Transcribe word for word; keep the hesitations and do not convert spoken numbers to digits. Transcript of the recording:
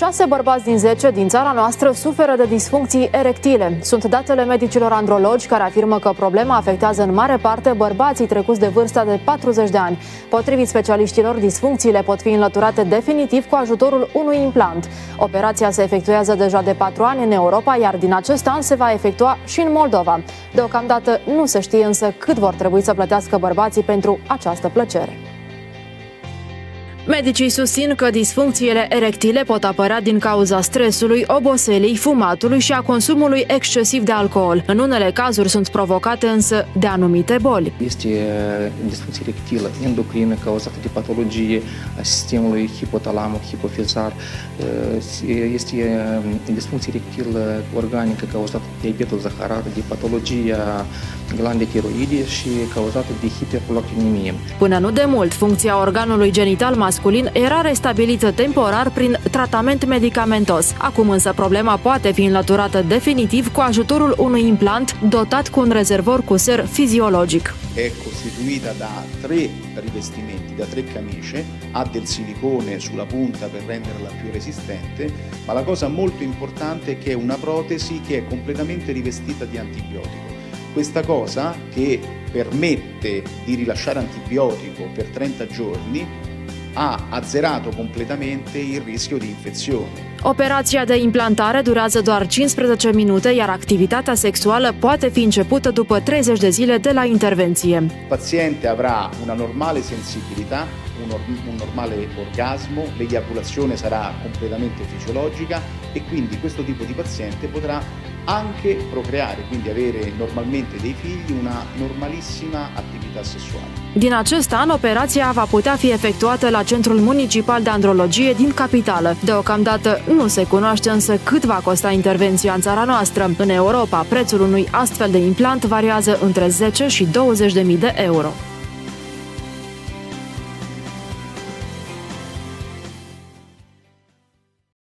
Șase bărbați din zece din țara noastră suferă de disfuncții erectile. Sunt datele medicilor andrologi care afirmă că problema afectează în mare parte bărbații trecuți de vârsta de patruzeci de ani. Potrivit specialiștilor, disfuncțiile pot fi înlăturate definitiv cu ajutorul unui implant. Operația se efectuează deja de patru ani în Europa, iar din acest an se va efectua și în Moldova. Deocamdată nu se știe însă cât vor trebui să plătească bărbații pentru această plăcere. Medicii susțin că disfuncțiile erectile pot apărea din cauza stresului, oboselii, fumatului și a consumului excesiv de alcool. În unele cazuri sunt provocate însă de anumite boli. Este disfuncție erectilă endocrină cauzată de patologie a sistemului hipotalamo-hipofizar. Este disfuncție erectilă organică cauzată de diabetul zaharat, de patologia glandei tiroide și cauzată de hiperprolactinemie. Până nu de mult, funcția organului genital masculin era restabilită temporar prin tratament medicamentos. Acum însă problema poate fi înlăturată definitiv cu ajutorul unui implant dotat cu un rezervor cu ser fiziologic. È costituita da tre rivestimenti, da tre camicie, ha del silicone sulla punta per renderla più resistente, ma la cosa molto importante è che è una protesi che è completamente rivestita di antibiotico. Questa cosa che permette di rilasciare antibiotico per treizeci giorni a azzerato completamente il rischio di infezione. Operația de implantare durează doar cincisprezece minute, iar activitatea sexuală poate fi începută după treizeci de zile de la intervenție. Paziente avrà una normale sensibilità, un, or un normale orgasmo, l'eiaculazione sarà completamente fisiologica e quindi questo tipo di paziente potrà anche procreare, quindi avere normalmente dei figli, una normalissima attività sessuale. Din acest an, operația va putea fi efectuată la Centrul Municipal de Andrologie din capitală. Deocamdată nu se cunoaște însă cât va costa intervenția în țara noastră. În Europa, prețul unui astfel de implant variază între zece și douăzeci de mii de euro.